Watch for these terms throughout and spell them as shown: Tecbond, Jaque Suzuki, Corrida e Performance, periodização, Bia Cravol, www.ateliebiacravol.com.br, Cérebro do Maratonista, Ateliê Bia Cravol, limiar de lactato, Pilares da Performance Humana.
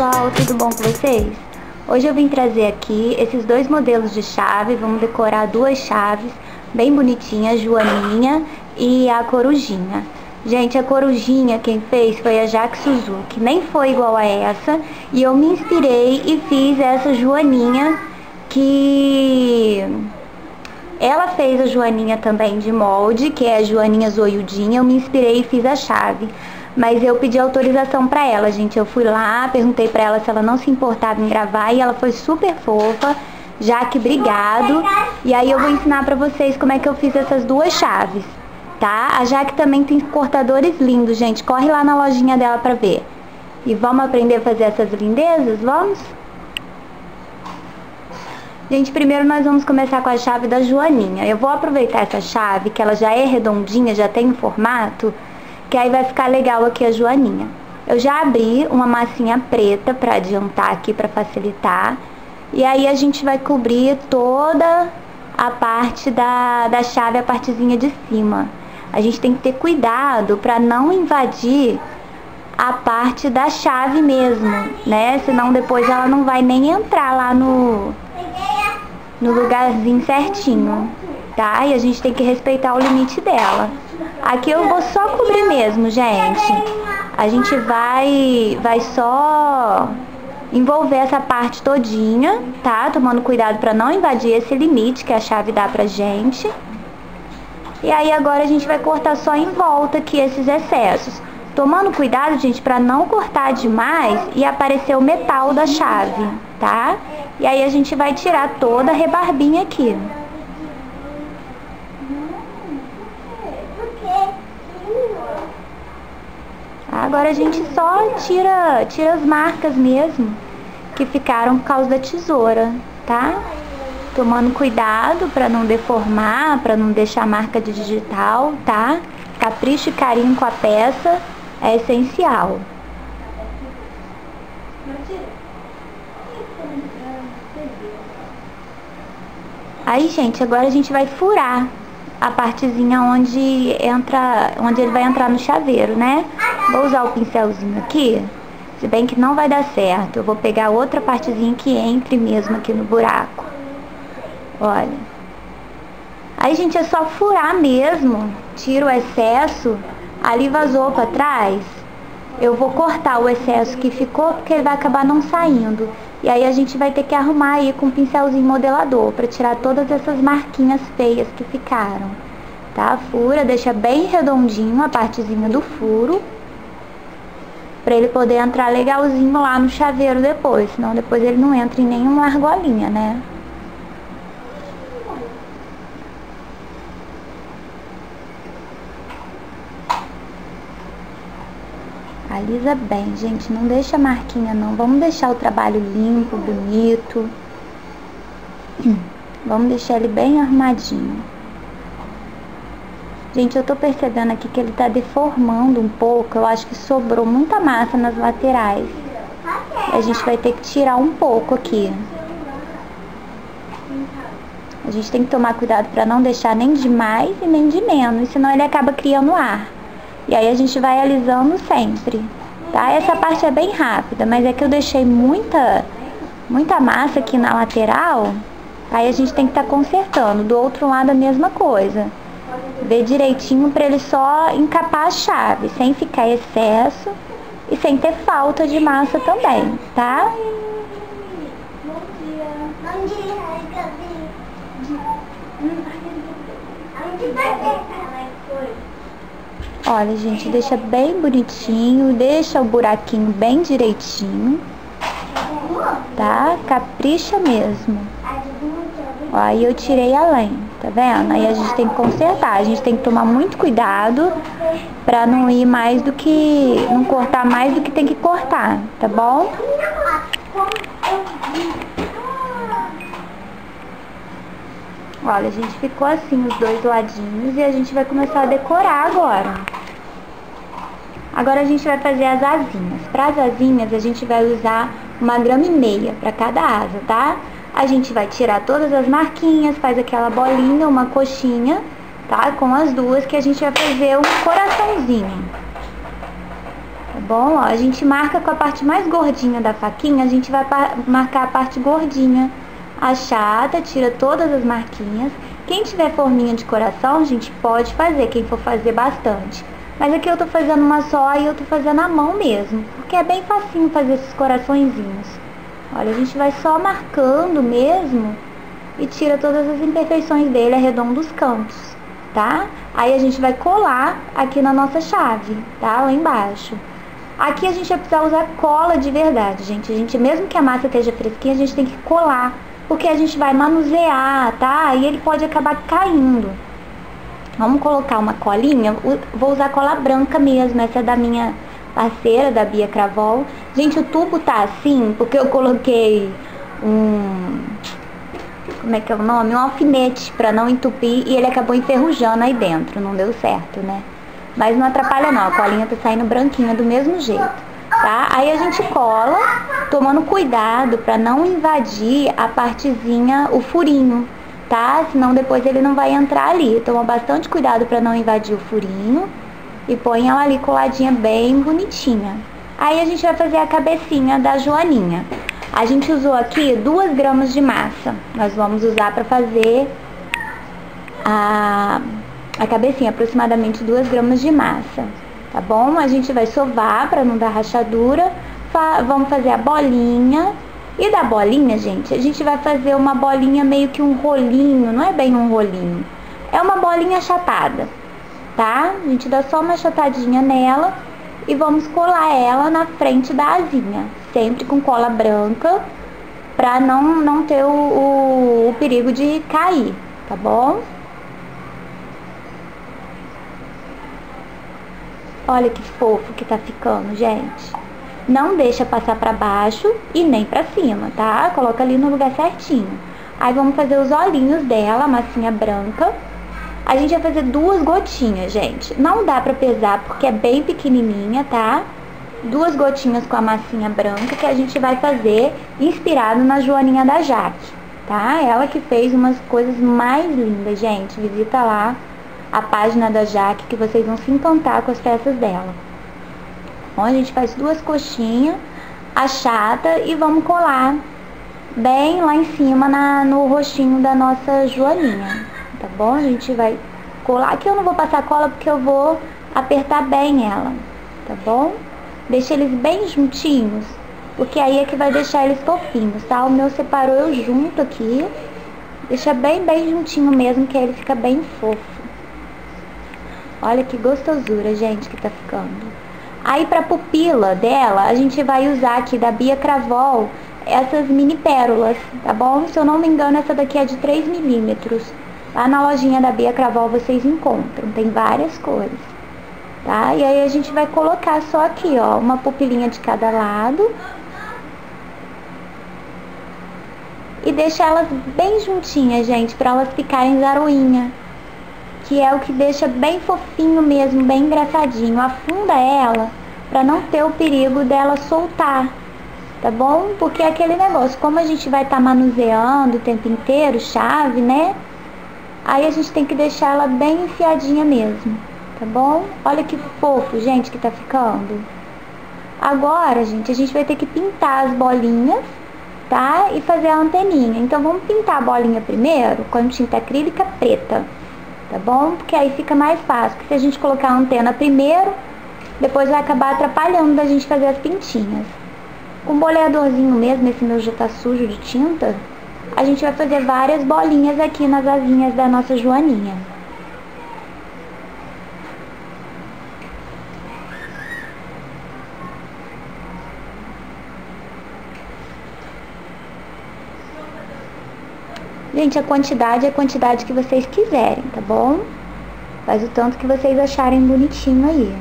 pessoal, tudo bom com vocês? Hoje eu vim trazer aqui esses dois modelos de chave. Vamos decorar duas chaves bem bonitinhas, Joaninha e a Corujinha. Gente, a Corujinha quem fez foi a Jaque Suzuki, nem foi igual a essa. E eu me inspirei e fiz essa Joaninha, que ela fez a Joaninha também de molde, que é a Joaninha zoiudinha. Eu me inspirei e fiz a chave. Mas eu pedi autorização pra ela, gente. Eu fui lá, perguntei pra ela se ela não se importava em gravar e ela foi super fofa. Jaque, obrigado. E aí eu vou ensinar pra vocês como é que eu fiz essas duas chaves, tá? A Jaque também tem cortadores lindos, gente. Corre lá na lojinha dela pra ver. E vamos aprender a fazer essas lindezas? Vamos? Gente, primeiro nós vamos começar com a chave da Joaninha. Eu vou aproveitar essa chave, que ela já é redondinha, já tem um formato, que aí vai ficar legal aqui a Joaninha. Eu já abri uma massinha preta pra adiantar aqui, pra facilitar. E aí a gente vai cobrir toda a parte da chave, a partezinha de cima. A gente tem que ter cuidado pra não invadir a parte da chave mesmo, né? Senão depois ela não vai nem entrar lá no lugarzinho certinho, tá? E a gente tem que respeitar o limite dela. Aqui eu vou só cobrir mesmo, gente. A gente vai só envolver essa parte todinha, tá? Tomando cuidado pra não invadir esse limite que a chave dá pra gente. E aí agora a gente vai cortar só em volta aqui esses excessos. Tomando cuidado, gente, pra não cortar demais e aparecer o metal da chave, tá? E aí a gente vai tirar toda a rebarbinha aqui. Agora a gente só tira as marcas mesmo que ficaram por causa da tesoura, tá? Tomando cuidado pra não deformar, pra não deixar marca de digital, tá? Capricho e carinho com a peça é essencial. Aí, gente, agora a gente vai furar a partezinha onde ele vai entrar no chaveiro, né? Vou usar o pincelzinho aqui, se bem que não vai dar certo. Eu vou pegar outra partezinha que entre mesmo aqui no buraco. Olha. Aí, gente, é só furar mesmo. Tira o excesso. Ali vazou pra trás. Eu vou cortar o excesso que ficou, porque ele vai acabar não saindo. E aí a gente vai ter que arrumar aí com um pincelzinho modelador, pra tirar todas essas marquinhas feias que ficaram. Tá? Fura, deixa bem redondinho a partezinha do furo, pra ele poder entrar legalzinho lá no chaveiro depois. Senão depois ele não entra em nenhuma argolinha, né? Alisa bem, gente, não deixa marquinha não. Vamos deixar o trabalho limpo, bonito. Vamos deixar ele bem arrumadinho. Gente, eu tô percebendo aqui que ele tá deformando um pouco. Eu acho que sobrou muita massa nas laterais. A gente vai ter que tirar um pouco aqui. A gente tem que tomar cuidado pra não deixar nem de mais e nem de menos, senão ele acaba criando ar. E aí a gente vai alisando sempre, tá? Essa parte é bem rápida, mas é que eu deixei muita massa aqui na lateral. Aí a gente tem que tá consertando. Do outro lado a mesma coisa. Vê direitinho pra ele só encapar a chave, sem ficar excesso e sem ter falta de massa também, tá? Bom dia, Olha, gente, deixa bem bonitinho, deixa o buraquinho bem direitinho, tá? Capricha mesmo. Ó, aí eu tirei além, tá vendo? Aí a gente tem que consertar, a gente tem que tomar muito cuidado pra não ir mais do que... não cortar mais do que tem que cortar, tá bom? Olha, gente, ficou assim os dois ladinhos e a gente vai começar a decorar agora. Agora a gente vai fazer as asinhas. Para as asinhas a gente vai usar 1,5 gramas para cada asa, tá? A gente vai tirar todas as marquinhas, faz aquela bolinha, uma coxinha, tá? Com as duas que a gente vai fazer um coraçãozinho. Tá bom? Ó, a gente marca com a parte mais gordinha da faquinha, a gente vai marcar a parte gordinha, a chata, tira todas as marquinhas. Quem tiver forminha de coração, a gente pode fazer, quem for fazer bastante. Mas aqui eu tô fazendo uma só e eu tô fazendo a mão mesmo, porque é bem facinho fazer esses coraçõezinhos. Olha, a gente vai só marcando mesmo e tira todas as imperfeições dele, arredonda os cantos, tá? Aí a gente vai colar aqui na nossa chave, tá? Lá embaixo. Aqui a gente vai precisar usar cola de verdade, gente. Mesmo que a massa esteja fresquinha, a gente tem que colar, porque a gente vai manusear, tá? E ele pode acabar caindo. Vamos colocar uma colinha, vou usar cola branca mesmo, essa é da minha parceira, da Bia Cravol. Gente, o tubo tá assim, porque eu coloquei um... como é que é o nome? Um alfinete pra não entupir e ele acabou enferrujando aí dentro, não deu certo, né? Mas não atrapalha não, a colinha tá saindo branquinha do mesmo jeito, tá? Aí a gente cola, tomando cuidado pra não invadir a partezinha, o furinho, tá? Senão depois ele não vai entrar ali. Toma bastante cuidado pra não invadir o furinho e põe ela ali coladinha bem bonitinha. Aí a gente vai fazer a cabecinha da Joaninha. A gente usou aqui 2 gramas de massa. Nós vamos usar pra fazer a cabecinha, aproximadamente 2 gramas de massa, tá bom? A gente vai sovar pra não dar rachadura. Vamos fazer a bolinha. E da bolinha, gente, a gente vai fazer uma bolinha meio que um rolinho, não é bem um rolinho, é uma bolinha achatada, tá? A gente dá só uma achatadinha nela e vamos colar ela na frente da asinha, sempre com cola branca, pra não ter o perigo de cair, tá bom? Olha que fofo que tá ficando, gente. Não deixa passar pra baixo e nem pra cima, tá? Coloca ali no lugar certinho. Aí vamos fazer os olhinhos dela, a massinha branca. A gente vai fazer 2 gotinhas, gente. Não dá pra pesar porque é bem pequenininha, tá? 2 gotinhas com a massinha branca que a gente vai fazer inspirado na Joaninha da Jaque, tá? Ela que fez umas coisas mais lindas, gente. Visita lá a página da Jaque que vocês vão se encantar com as peças dela. Bom, a gente faz 2 coxinhas, achata, e vamos colar bem lá em cima no rostinho da nossa Joaninha, tá bom? A gente vai colar, aqui eu não vou passar cola porque eu vou apertar bem ela, tá bom? Deixa eles bem juntinhos, porque aí é que vai deixar eles fofinhos, tá? O meu separou, eu junto aqui, deixa bem juntinho mesmo, que aí ele fica bem fofo. Olha que gostosura, gente, que tá ficando. Aí pra pupila dela, a gente vai usar aqui da Bia Cravol essas mini pérolas, tá bom? Se eu não me engano, essa daqui é de 3 mm. Lá na lojinha da Bia Cravol vocês encontram, tem várias cores, tá? E aí a gente vai colocar só aqui, ó, uma pupilinha de cada lado. E deixa elas bem juntinhas, gente, pra elas ficarem zaroinha. Que é o que deixa bem fofinho mesmo, bem engraçadinho. Afunda ela pra não ter o perigo dela soltar, tá bom? Porque é aquele negócio, como a gente vai estar manuseando o tempo inteiro, chave, né? Aí a gente tem que deixar ela bem enfiadinha mesmo, tá bom? Olha que fofo, gente, que tá ficando. Agora, gente, a gente vai ter que pintar as bolinhas, tá? E fazer a anteninha. Então vamos pintar a bolinha primeiro com tinta acrílica preta, tá bom? Porque aí fica mais fácil, porque se a gente colocar a antena primeiro, depois vai acabar atrapalhando da gente fazer as pintinhas. Com boleadorzinho mesmo, esse meu já tá sujo de tinta, a gente vai fazer várias bolinhas aqui nas asinhas da nossa Joaninha. Gente, a quantidade é a quantidade que vocês quiserem, tá bom? Faz o tanto que vocês acharem bonitinho aí,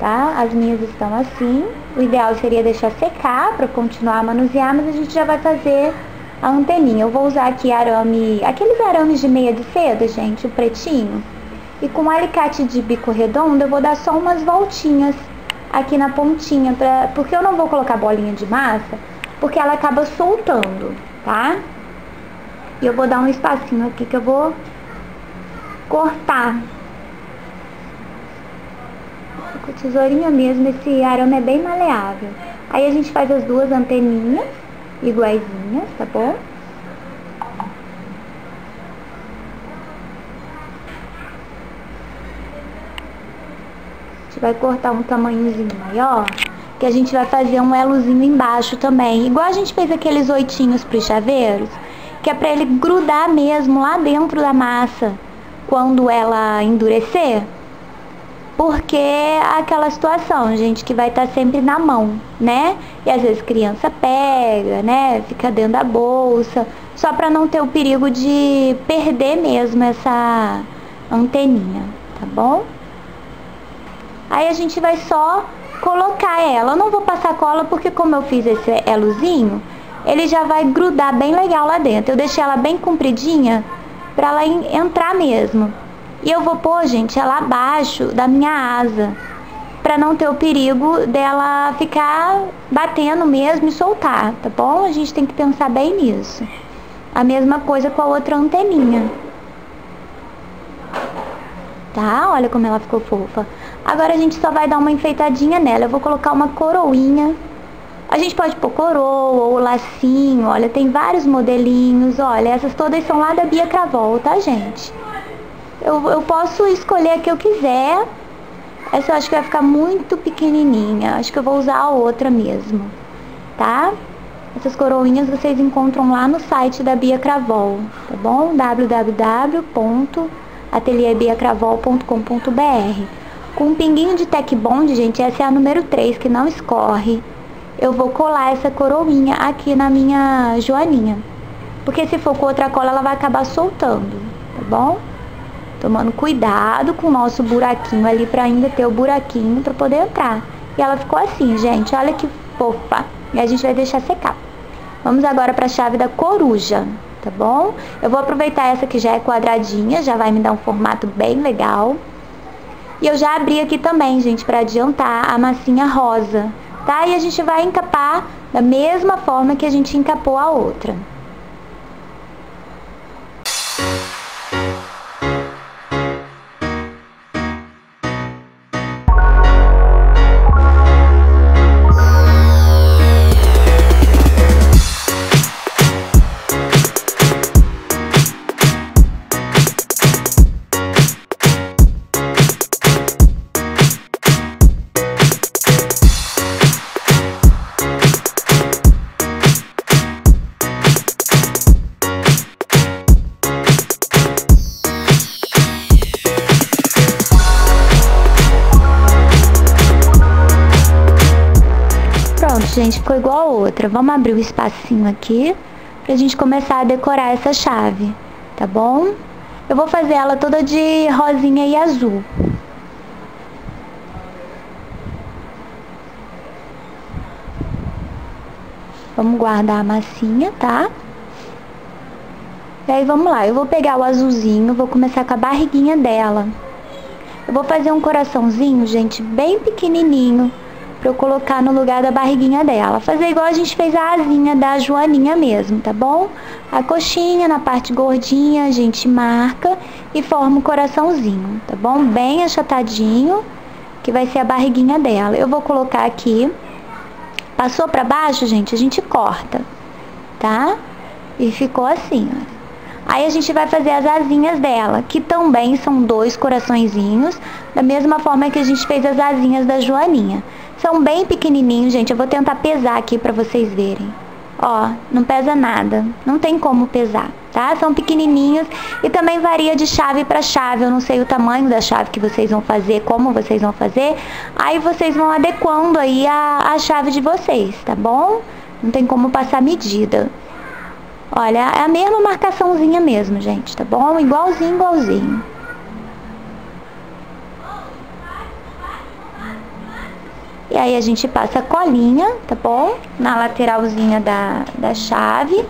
tá? As minhas estão assim. O ideal seria deixar secar pra continuar a manusear, mas a gente já vai fazer a anteninha. Eu vou usar aqui arame, aqueles arames de meia de seda, gente, o pretinho. E com um alicate de bico redondo eu vou dar só umas voltinhas aqui na pontinha, porque eu não vou colocar bolinha de massa, porque ela acaba soltando, tá? E eu vou dar um espacinho aqui que eu vou cortar. com a tesourinha mesmo, esse arame é bem maleável. Aí a gente faz as duas anteninhas iguaizinhas, tá bom? A gente vai cortar um tamanhozinho maior, que a gente vai fazer um elozinho embaixo também. Igual a gente fez aqueles oitinhos pros chaveiros, que é pra ele grudar mesmo lá dentro da massa, quando ela endurecer. Porque é aquela situação, gente, que vai estar sempre na mão, né? E às vezes criança pega, né? Fica dentro da bolsa, só pra não ter o perigo de perder mesmo essa anteninha, tá bom? Aí a gente vai só colocar ela. Eu não vou passar cola porque como eu fiz esse elozinho, ele já vai grudar bem legal lá dentro. Eu deixei ela bem compridinha pra ela entrar mesmo. E eu vou pôr, gente, ela abaixo da minha asa, pra não ter o perigo dela ficar batendo mesmo e soltar, tá bom? A gente tem que pensar bem nisso. A mesma coisa com a outra anteninha. Tá? Olha como ela ficou fofa. Agora a gente só vai dar uma enfeitadinha nela. Eu vou colocar uma coroinha. A gente pode pôr coroa ou lacinho, olha, tem vários modelinhos, olha, essas todas são lá da Bia Cravol, tá, gente? Eu posso escolher a que eu quiser. Essa eu acho que vai ficar muito pequenininha. Acho que eu vou usar a outra mesmo, tá? Essas coroinhas vocês encontram lá no site da Bia Cravol, tá bom? www.ateliebiacravol.com.br. Com um pinguinho de Tecbond, gente, essa é a número 3, que não escorre. Eu vou colar essa coroinha aqui na minha joaninha. Porque se for com outra cola, ela vai acabar soltando, tá bom? Tomando cuidado com o nosso buraquinho ali, pra ainda ter o buraquinho pra poder entrar. E ela ficou assim, gente, olha que fofa. E a gente vai deixar secar. Vamos agora pra chave da coruja, tá bom? Eu vou aproveitar essa que já é quadradinha, já vai me dar um formato bem legal. E eu já abri aqui também, gente, pra adiantar a massinha rosa, tá? E a gente vai encapar da mesma forma que a gente encapou a outra. Gente, ficou igual a outra. Vamos abrir o espacinho aqui pra gente começar a decorar essa chave, tá bom? Eu vou fazer ela toda de rosinha e azul. Vamos guardar a massinha, tá? E aí vamos lá, eu vou pegar o azulzinho, vou começar com a barriguinha dela. Eu vou fazer um coraçãozinho, gente, bem pequenininho, pra eu colocar no lugar da barriguinha dela. Fazer igual a gente fez a asinha da joaninha mesmo, tá bom? A coxinha, na parte gordinha, a gente marca e forma o coraçãozinho, tá bom? Bem achatadinho, que vai ser a barriguinha dela. Eu vou colocar aqui. Passou pra baixo, gente, a gente corta, tá? E ficou assim, ó. Aí a gente vai fazer as asinhas dela, que também são dois coraçõezinhos, da mesma forma que a gente fez as asinhas da joaninha. São bem pequenininhos, gente. Eu vou tentar pesar aqui pra vocês verem. Ó, não pesa nada. Não tem como pesar, tá? São pequenininhos e também varia de chave pra chave. Eu não sei o tamanho da chave que vocês vão fazer, como vocês vão fazer. Aí vocês vão adequando aí a chave de vocês, tá bom? Não tem como passar medida. Olha, é a mesma marcaçãozinha mesmo, gente, tá bom? Igualzinho, igualzinho. E aí a gente passa a colinha, tá bom? Na lateralzinha da chave.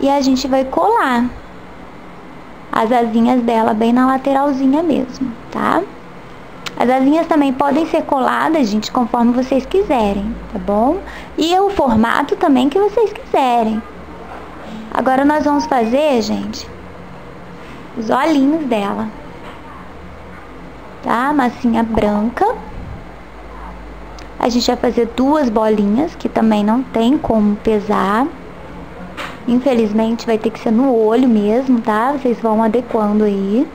E a gente vai colar as asinhas dela bem na lateralzinha mesmo, tá? As asinhas também podem ser coladas, gente, conforme vocês quiserem, tá bom? E o formato também que vocês quiserem. Agora nós vamos fazer, gente, os olhinhos dela. tá? Massinha branca. A gente vai fazer duas bolinhas, que também não tem como pesar. Infelizmente, vai ter que ser no olho mesmo, tá? Vocês vão adequando aí.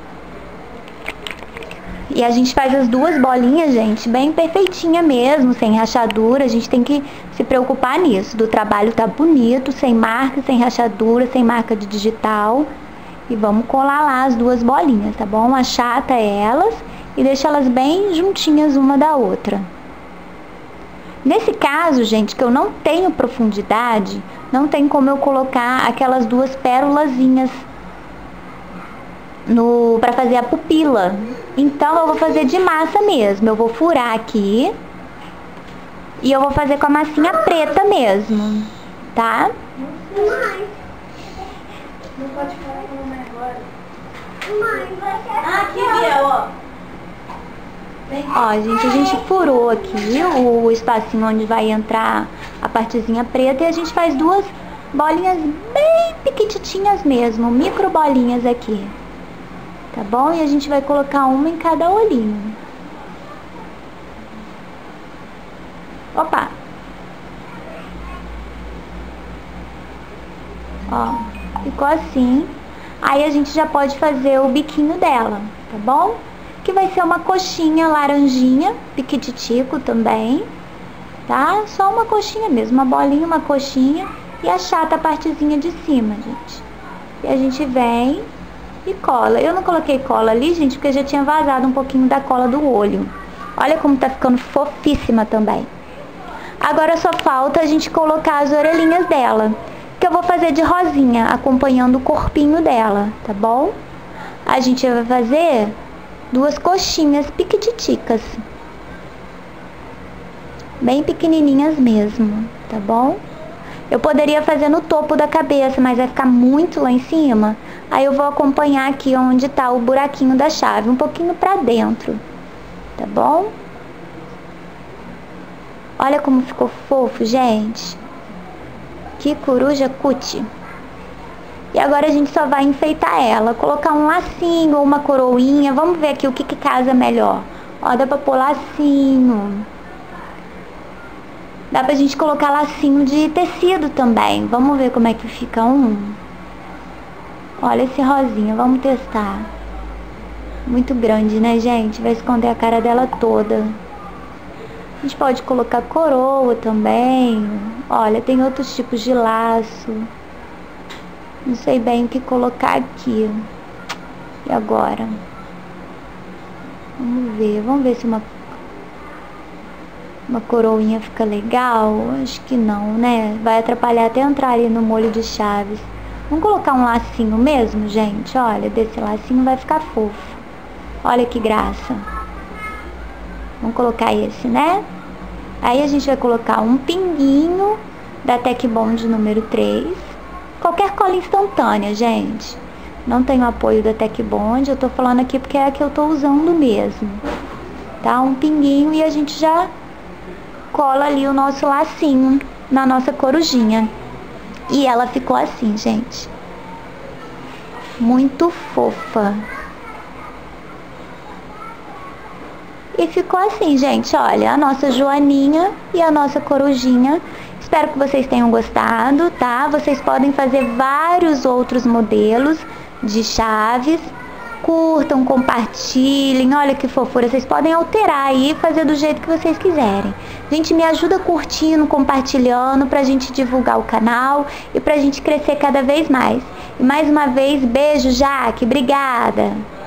E a gente faz as duas bolinhas, gente, bem perfeitinha mesmo, sem rachadura. A gente tem que se preocupar nisso, do trabalho tá bonito, sem marca, sem rachadura, sem marca de digital. E vamos colar lá as duas bolinhas, tá bom? Achata elas e deixa elas bem juntinhas uma da outra. Nesse caso, gente, que eu não tenho profundidade, não tem como eu colocar aquelas duas pérolazinhas pra fazer a pupila. Então, eu vou fazer de massa mesmo. Eu vou furar aqui. E eu vou fazer com a massinha preta mesmo. Tá? Não pode falar como é agora. Aqui, Bia, ó. Ó, gente, a gente furou aqui o espacinho onde vai entrar a partezinha preta. E a gente faz duas bolinhas bem pequititinhas mesmo. Micro bolinhas aqui. Tá bom? E a gente vai colocar uma em cada olhinho. Opa! Ó, ficou assim. Aí a gente já pode fazer o biquinho dela, tá bom? Que vai ser uma coxinha laranjinha, piquititico também, tá? Só uma coxinha mesmo, uma bolinha, uma coxinha. E achata a partezinha de cima, gente. E a gente vem... e cola. Eu não coloquei cola ali, gente, porque já tinha vazado um pouquinho da cola do olho. Olha como tá ficando fofíssima também. Agora só falta a gente colocar as orelhinhas dela, que eu vou fazer de rosinha, acompanhando o corpinho dela, tá bom? A gente vai fazer duas coxinhas piquititicas, bem pequenininhas mesmo, tá bom? Eu poderia fazer no topo da cabeça, mas vai ficar muito lá em cima. Aí eu vou acompanhar aqui onde tá o buraquinho da chave, um pouquinho pra dentro, tá bom? Olha como ficou fofo, gente. Que coruja cutie. E agora a gente só vai enfeitar ela, colocar um lacinho ou uma coroinha. Vamos ver aqui o que casa melhor. Ó, dá pra pôr lacinho. Dá pra gente colocar lacinho de tecido também. Vamos ver como é que fica um. Olha esse rosinha, vamos testar. Muito grande, né, gente? Vai esconder a cara dela toda. A gente pode colocar coroa também. Olha, tem outros tipos de laço. Não sei bem o que colocar aqui. E agora? Vamos ver se uma coroinha fica legal. Acho que não, né? Vai atrapalhar até entrar ali no molho de chaves. Vamos colocar um lacinho mesmo, gente? Olha, desse lacinho vai ficar fofo. Olha que graça. Vamos colocar esse, né? Aí a gente vai colocar um pinguinho da Tecbond número 3. Qualquer cola instantânea, gente. Não tenho apoio da Tecbond, eu tô falando aqui porque é a que eu tô usando mesmo. Tá? Um pinguinho e a gente já... cola ali o nosso lacinho na nossa corujinha. E ela ficou assim, gente. Muito fofa. E ficou assim, gente. Olha, a nossa joaninha e a nossa corujinha. Espero que vocês tenham gostado, tá? Vocês podem fazer vários outros modelos de chaves. Curtam, compartilhem, olha que fofura, vocês podem alterar aí, fazer do jeito que vocês quiserem. Gente, me ajuda curtindo, compartilhando, pra gente divulgar o canal e pra gente crescer cada vez mais. E mais uma vez, beijo, Jaque, obrigada!